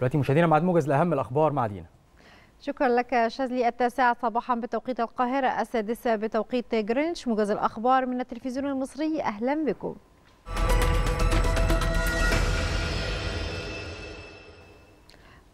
دلوقتي مشاهدينا بعد موجز لأهم الأخبار مع دينا. شكرا لك شاذلي. 9 صباحا بتوقيت القاهرة، 6 بتوقيت جرينتش. موجز الأخبار من التلفزيون المصري، أهلا بكم.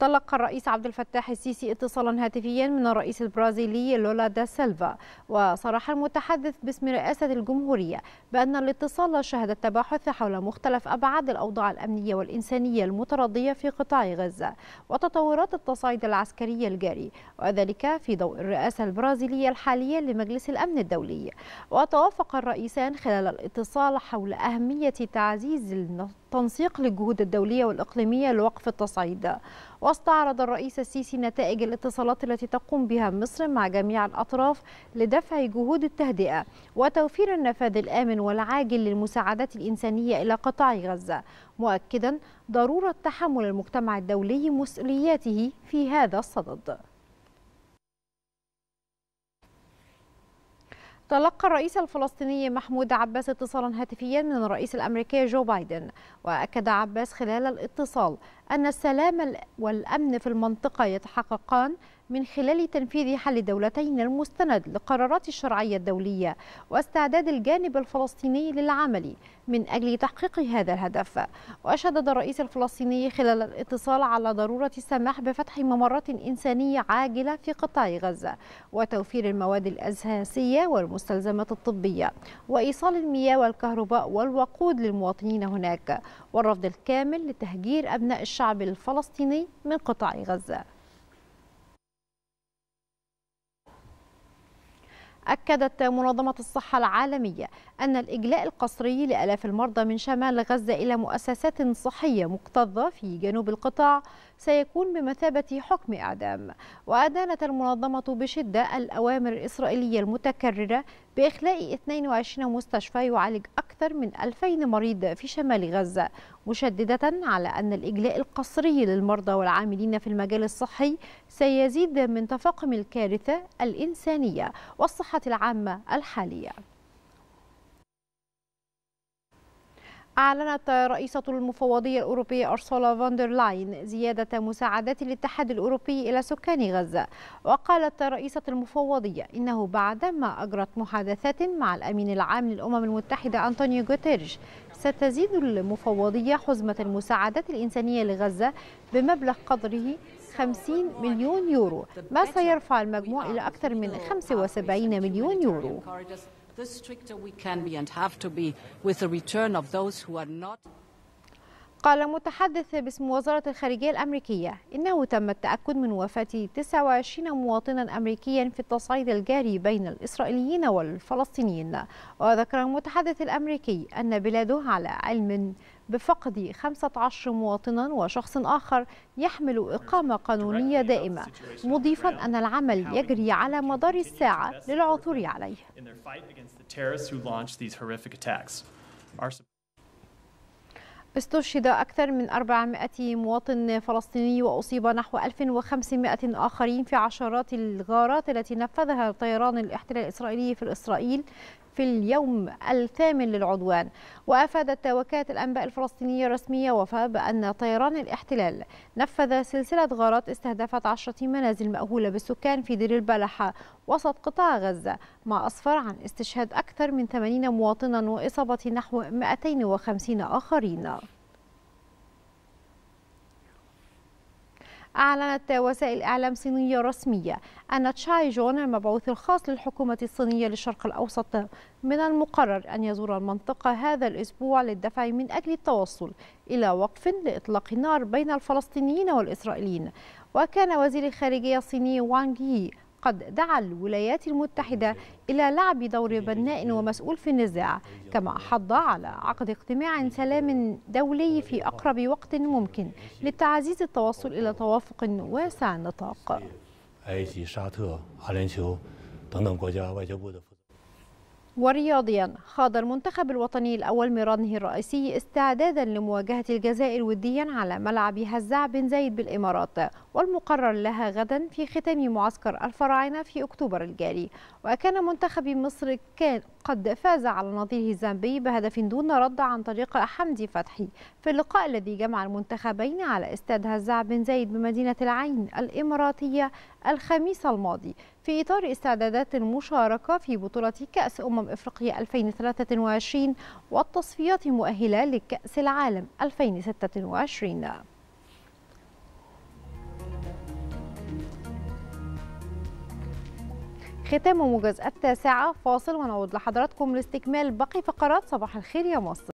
طلق الرئيس عبد الفتاح السيسي اتصالا هاتفيا من الرئيس البرازيلي لولا دا سيلفا، وصرح المتحدث باسم رئاسة الجمهورية بأن الاتصال شهد التباحث حول مختلف أبعاد الأوضاع الأمنية والإنسانية المتردية في قطاع غزة وتطورات التصعيد العسكري الجاري، وذلك في ضوء الرئاسة البرازيلية الحالية لمجلس الأمن الدولي. وتوافق الرئيسان خلال الاتصال حول أهمية تعزيز تنسيق للجهود الدولية والإقليمية لوقف التصعيد. واستعرض الرئيس السيسي نتائج الاتصالات التي تقوم بها مصر مع جميع الأطراف لدفع جهود التهدئة وتوفير النفاذ الآمن والعاجل للمساعدات الإنسانية إلى قطاع غزة، مؤكدا ضرورة تحمل المجتمع الدولي مسؤولياته في هذا الصدد. تلقى الرئيس الفلسطيني محمود عباس اتصالا هاتفيا من الرئيس الأمريكي جو بايدن، وأكد عباس خلال الاتصال أن السلام والأمن في المنطقة يتحققان من خلال تنفيذ حل دولتين المستند لقرارات الشرعية الدولية واستعداد الجانب الفلسطيني للعمل من أجل تحقيق هذا الهدف. وشدد الرئيس الفلسطيني خلال الاتصال على ضرورة السماح بفتح ممرات إنسانية عاجلة في قطاع غزة وتوفير المواد الأساسية والمستلزمات الطبية وإيصال المياه والكهرباء والوقود للمواطنين هناك، والرفض الكامل لتهجير أبناء الشعب الفلسطيني من قطاع غزة. أكدت منظمة الصحة العالمية أن الإجلاء القسري لآلاف المرضى من شمال غزة إلى مؤسسات صحية مكتظة في جنوب القطاع سيكون بمثابة حكم إعدام. وأدانت المنظمة بشدة الأوامر الإسرائيلية المتكررة بإخلاء 22 مستشفى يعالج أكثر من 2000 مريض في شمال غزة، مشددة على أن الإجلاء القسري للمرضى والعاملين في المجال الصحي سيزيد من تفاقم الكارثة الإنسانية والصحة العامة الحالية. أعلنت رئيسة المفوضية الأوروبية أرسولا فاندرلاين زيادة مساعدات الاتحاد الأوروبي إلى سكان غزة. وقالت رئيسة المفوضية إنه بعدما أجرت محادثات مع الأمين العام للأمم المتحدة أنطونيو غوتيريش، ستزيد المفوضية حزمة المساعدات الإنسانية لغزة بمبلغ قدره 50 مليون يورو، ما سيرفع المجموع إلى أكثر من 75 مليون يورو. The stricter we can be and have to be with the return of those who are not. قال متحدث باسم وزارة الخارجية الأمريكية إنه تم التأكد من وفاة 29 مواطنا أمريكيا في التصعيد الجاري بين الإسرائيليين والفلسطينيين. وذكر المتحدث الأمريكي أن بلاده على علم بفقد 15 مواطنا وشخص آخر يحمل إقامة قانونية دائمة، مضيفا أن العمل يجري على مدار الساعة للعثور عليه. استشهد أكثر من 400 مواطن فلسطيني وأصيب نحو 1500 آخرين في عشرات الغارات التي نفذها طيران الاحتلال الإسرائيلي في إسرائيل في اليوم 8 للعدوان. وأفادت وكالة الأنباء الفلسطينية الرسمية وفاة بأن طيران الاحتلال نفذ سلسلة غارات استهدفت 10 منازل مأهولة بالسكان في دير البلحة وسط قطاع غزة، ما أسفر عن استشهاد أكثر من 80 مواطنا وإصابة نحو 250 آخرين. أعلنت وسائل إعلام صينية رسمية أن تشاي جون المبعوث الخاص للحكومة الصينية للشرق الأوسط من المقرر أن يزور المنطقة هذا الأسبوع للدفع من أجل التوصل إلى وقف لإطلاق النار بين الفلسطينيين والإسرائيليين. وكان وزير الخارجية الصيني وانج يي قد دعا الولايات المتحدة إلى لعب دور بناء ومسؤول في النزاع، كما حض على عقد اجتماع سلام دولي في أقرب وقت ممكن لتعزيز التوصل إلى توافق واسع النطاق. ورياضيا، خاض المنتخب الوطني الأول مرانه الرئيسي استعدادا لمواجهة الجزائر وديا على ملعب هزاع بن زايد بالإمارات، والمقرر لها غدا في ختام معسكر الفراعنة في أكتوبر الجاري. وكان منتخب مصر قد فاز على نظيره الزامبي بهدف دون رد عن طريق حمدي فتحي في اللقاء الذي جمع المنتخبين على استاد هزاع بن زايد بمدينة العين الإماراتية الخميس الماضي في إطار استعدادات المشاركة في بطولة كأس أفريقيا 2023 والتصفيات المؤهلة لكأس العالم 2026. ختام موجز التاسعة، فاصل ونعود لحضراتكم لاستكمال باقي فقرات صباح الخير يا مصر.